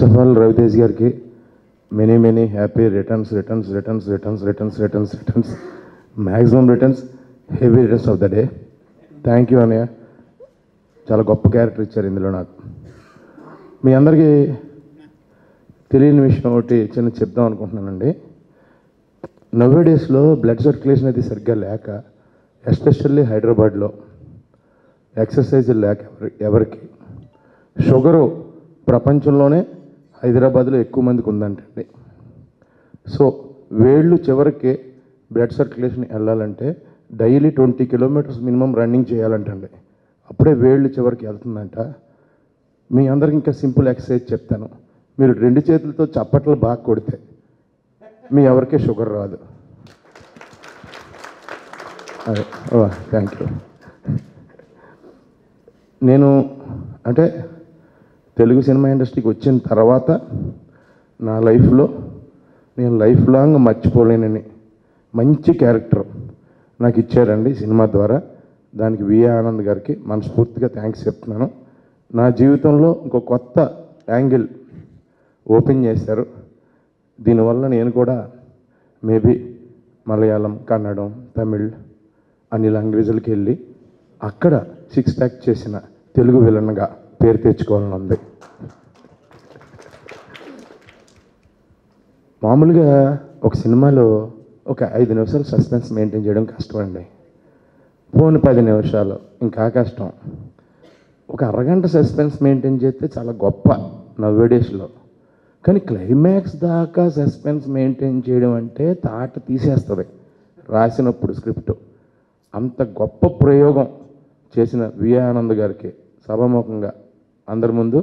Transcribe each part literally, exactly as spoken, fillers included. First of all, Raviteja ki many many happy returns, returns, returns, returns, returns, returns, returns, maximum returns, heavy returns of the day. Thank you, Aniyah. Chala goppa character ichcharu indulo naaku. మీ అందరికీ తెలియని విషయం ఒకటి చిన్న చెప్దాం అనుకుంటున్నానండి. నవ్వే డేస్లో blood circulation అది సరిగ్గా లేక, ఎస్పెషల్లీ హైదరాబాద్లో ఎక్సర్సైజ్ లేక ఎవరికి షుగరు ప్రపంచంలోనే హైదరాబాద్లో ఎక్కువ మందికి ఉందంటండి. సో వేళ్ళు చివరికి బ్లడ్ సర్క్యులేషన్ వెళ్ళాలంటే daily twenty kilometres minimum running చేయాలంటండి. అప్పుడే వేళ్ళు చివరికి వెళ్తుందంట. మీ అందరికి ఇంకా సింపుల్ ఎక్సర్సైజ్ చెప్తాను. మీరు రెండు చేతులతో చప్పట్లు బాగా కొడితే మీ ఎవరికే షుగర్ రాదు. అదే, ఓ థ్యాంక్ యూ. నేను అంటే తెలుగు సినిమా ఇండస్ట్రీకి వచ్చిన తర్వాత నా లైఫ్లో నేను లైఫ్ లాంగ్ మర్చిపోలేనని మంచి క్యారెక్టర్ నాకు ఇచ్చారండి సినిమా ద్వారా. దానికి విఏ ఆనంద్ గారికి మనస్ఫూర్తిగా థ్యాంక్స్ చెప్తున్నాను. నా జీవితంలో ఇంకో కొత్త యాంగిల్ ఓపెన్ చేశారు. దీనివల్ల నేను కూడా మేబీ మలయాళం, కన్నడం, తమిళ్ అన్ని లాంగ్వేజ్లకి వెళ్ళి అక్కడ సిక్స్ ప్యాక్ చేసిన తెలుగు విలన్గా పేరు తెచ్చుకోవాలని ఉంది. మామూలుగా ఒక సినిమాలో ఒక ఐదు నిమిషాలు సస్పెన్స్ మెయింటైన్ చేయడం కష్టం అండి. పోను పది నిమిషాలు ఇంకా కష్టం. ఒక అరగంట సస్పెన్స్ మెయింటైన్ చేస్తే చాలా గొప్ప నవ్వే డేస్లో. కానీ క్లైమాక్స్ దాకా సస్పెన్స్ మెయింటైన్ చేయడం అంటే తాట తీసేస్తుంది రాసినప్పుడు స్క్రిప్ట్. అంత గొప్ప ప్రయోగం చేసిన విఏ ఆనంద్ గారికి సభాముఖంగా అందరి ముందు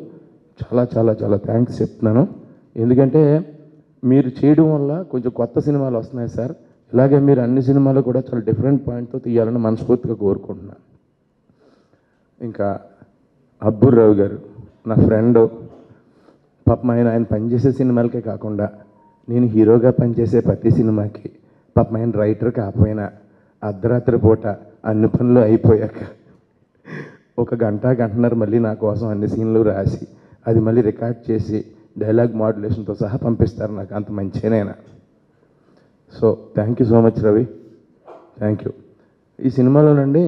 చాలా చాలా చాలా థ్యాంక్స్ చెప్తున్నాను. ఎందుకంటే మీరు చేయడం వల్ల కొంచెం కొత్త సినిమాలు వస్తున్నాయి సార్. ఇలాగే మీరు అన్ని సినిమాలు కూడా చాలా డిఫరెంట్ పాయింట్తో తీయాలని మనస్ఫూర్తిగా కోరుకుంటున్నాను. ఇంకా అబ్బూర్ రావు గారు నా ఫ్రెండ్. పాపం ఆయన ఆయన పనిచేసే సినిమాలకే కాకుండా నేను హీరోగా పనిచేసే ప్రతి సినిమాకి పాపం ఆయన రైటర్ కాకపోయినా అర్ధరాత్రి పూట అన్ని పనులు అయిపోయాక ఒక గంట గంటన్నర మళ్ళీ నా కోసం అన్ని సీన్లు రాసి అది మళ్ళీ రికార్డ్ చేసి డైలాగ్ మాడ్యులేషన్తో సహా పంపిస్తారు. నాకు అంత మంచినైనా. So thank you so much Ravi, thank you. ఈ సినిమాలోనండి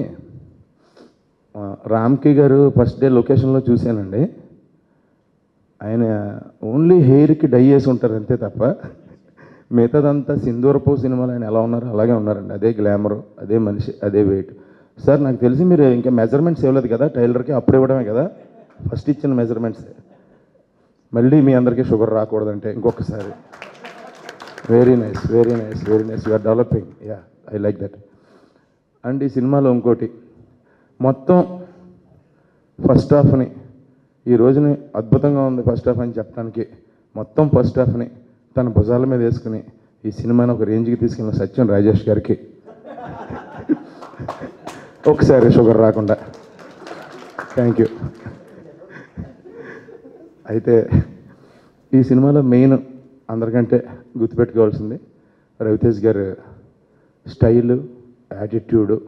రామ్కిగారు ఫస్ట్ డే లొకేషన్లో చూశానండి. ఆయన ఓన్లీ హెయిర్కి డై చేసి ఉంటారు అంతే తప్ప మిగతాదంతా సింధూరపు సినిమాలు ఆయన ఎలా ఉన్నారు అలాగే ఉన్నారండి. అదే గ్లామరు, అదే మనిషి, అదే వెయిట్. సార్ నాకు తెలిసి మీరు ఇంకా మెజర్మెంట్స్ ఇవ్వలేదు కదా టైలర్కి? అప్పుడు ఇవ్వడమే కదా ఫస్ట్ ఇచ్చిన మెజర్మెంట్స్. మళ్ళీ మీ అందరికీ షుగర్ రాకూడదంటే ఇంకొకసారి. Very nice, very nice, very nice. You are developing. Yeah, I like that. And ఈ సినిమాలో ఇంకోటి, మొత్తం ఫస్ట్ హాఫ్ని ఈ రోజుని అద్భుతంగా ఉంది ఫస్ట్ హాఫ్ అని చెప్పడానికి మొత్తం ఫస్ట్ హాఫ్ని తన భుజాల మీద వేసుకుని ఈ సినిమాని ఒక రేంజ్కి తీసుకెళ్ళిన సత్యం రాజేష్ గారికి ఒకసారి షుగర్ రాకుండా థ్యాంక్ యూ. అయితే ఈ సినిమాలో మెయిన్ అందరికంటే గుర్తుపెట్టుకోవాల్సింది రవితేజ్ గారు స్టైలు, యాటిట్యూడు,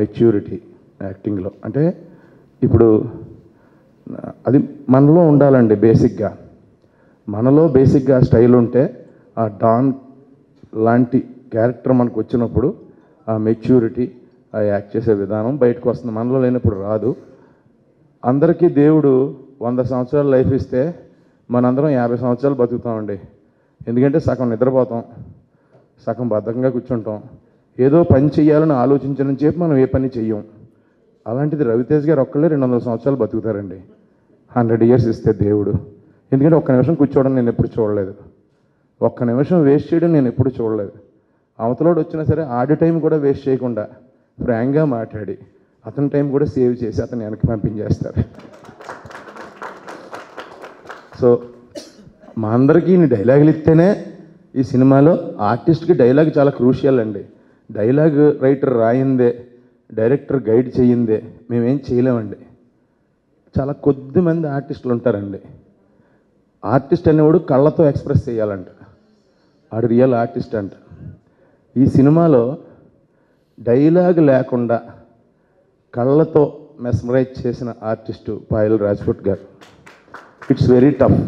మెచ్యూరిటీ యాక్టింగ్లో. అంటే ఇప్పుడు అది మనలో ఉండాలండి. బేసిక్గా మనలో బేసిక్గా స్టైల్ ఉంటే ఆ డాన్ లాంటి క్యారెక్టర్ మనకు వచ్చినప్పుడు ఆ మెచ్యూరిటీ, ఆ యాక్ట్ చేసే విధానం బయటకు వస్తుంది. మనలో లేనప్పుడు రాదు. అందరికీ దేవుడు వంద సంవత్సరాలు లైఫ్ ఇస్తే మనందరం యాభై సంవత్సరాలు బతుకుతామండి. ఎందుకంటే సగం నిద్రపోతాం, సగం బద్ధకంగా కూర్చుంటాం, ఏదో పని చేయాలని ఆలోచించని చెప్పి మనం ఏ పని చెయ్యం. అలాంటిది రవితేజ్ గారు ఒక్కళ్ళే రెండు వందల సంవత్సరాలు బతుకుతారండి. హండ్రెడ్ ఇయర్స్ ఇస్తే దేవుడు. ఎందుకంటే ఒక్క నిమిషం కూర్చోవడం నేను ఎప్పుడు చూడలేదు, ఒక్క నిమిషం వేస్ట్ చేయడం నేను ఎప్పుడు చూడలేదు. అవతలోడు వచ్చినా సరే ఆడి టైం కూడా వేస్ట్ చేయకుండా ఫ్రాంక్గా మాట్లాడి అతని టైం కూడా సేవ్ చేసి అతను వెనక్కి పంపించేస్తారు. సో మా అందరికీ నీ డైలాగులు ఇస్తేనే ఈ సినిమాలో ఆర్టిస్ట్కి డైలాగ్ చాలా క్రూషియల్ అండి. డైలాగ్ రైటర్ రాయిందే, డైరెక్టర్ గైడ్ చేయిందే మేమేం చేయలేమండి. చాలా కొద్ది మంది ఆర్టిస్టులు ఉంటారండి. ఆర్టిస్ట్ అనేవాడు కళ్ళతో ఎక్స్ప్రెస్ చేయాలంట, ఆడు రియల్ ఆర్టిస్ట్ అంట. ఈ సినిమాలో డైలాగ్ లేకుండా కళ్ళతో మెస్మరైజ్ చేసిన ఆర్టిస్టు పాయల్ రాజ్పుట్ గారు. It's very tough.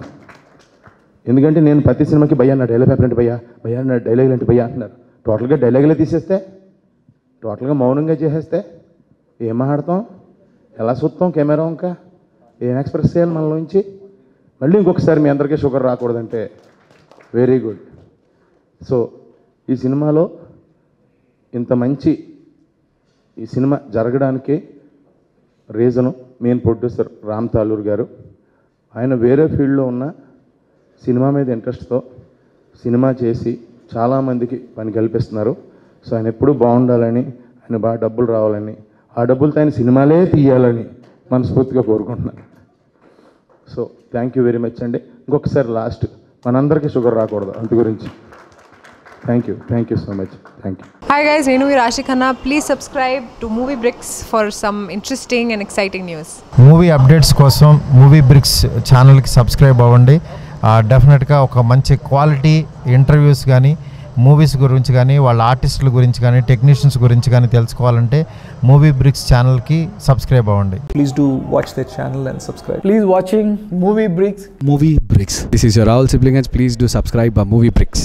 ఎందుకంటే నేను ప్రతి సినిమాకి భయ్యా నా డైలాగ్ పేపర్ అంటే భయ్యా భయ్యా నా డైలాగ్ అంటే భయ్యా అంటున్నారు. టోటల్గా డైలాగులే తీసేస్తే, టోటల్గా మౌనంగా చేసేస్తే ఏం ఆడతాం, ఎలా చూస్తాం కెమెరా, ఇంకా ఏం ఎక్స్ప్రెస్ చేయాలి మనలోంచి. మళ్ళీ ఇంకొకసారి మీ అందరికీ షుగర్ రాకూడదంటే వెరీ గుడ్. సో ఈ సినిమాలో ఇంత మంచి ఈ సినిమా జరగడానికి reason main producer Ram Taluru గారు. ఆయన వేరే ఫీల్డ్లో ఉన్న సినిమా మీద ఇంట్రెస్ట్తో సినిమా చేసి చాలామందికి పని కల్పిస్తున్నారు. సో ఆయన ఎప్పుడూ బాగుండాలని, ఆయన బాగా డబ్బులు రావాలని, ఆ డబ్బులతో ఆయన సినిమాలే తీయాలని మనస్ఫూర్తిగా కోరుకుంటున్నాను. So thank you very much అండి. ఇంకొకసారి లాస్ట్ మనందరికీ షుగర్ రాకూడదు అందు గురించి. Thank you, thank you so much, thank you. Hi guys, నేను మీ Ashika Khanna. Please subscribe to Movie Bricks for some interesting and exciting news. Movie updates కోసం మూవీ బ్రిక్స్ ఛానల్కి సబ్స్క్రైబ్ అవ్వండి. డెఫినెట్గా ఒక మంచి క్వాలిటీ ఇంటర్వ్యూస్ కానీ, మూవీస్ గురించి కానీ, వాళ్ళ ఆర్టిస్టుల గురించి కానీ, టెక్నీషియన్స్ గురించి కానీ తెలుసుకోవాలంటే మూవీ బ్రిక్స్ ఛానల్కి సబ్స్క్రైబ్ అవ్వండి. Please do watch the channel and subscribe. Please watching Movie Bricks. Movie Bricks. This is your Rahul sibling and please do subscribe Movie bricks.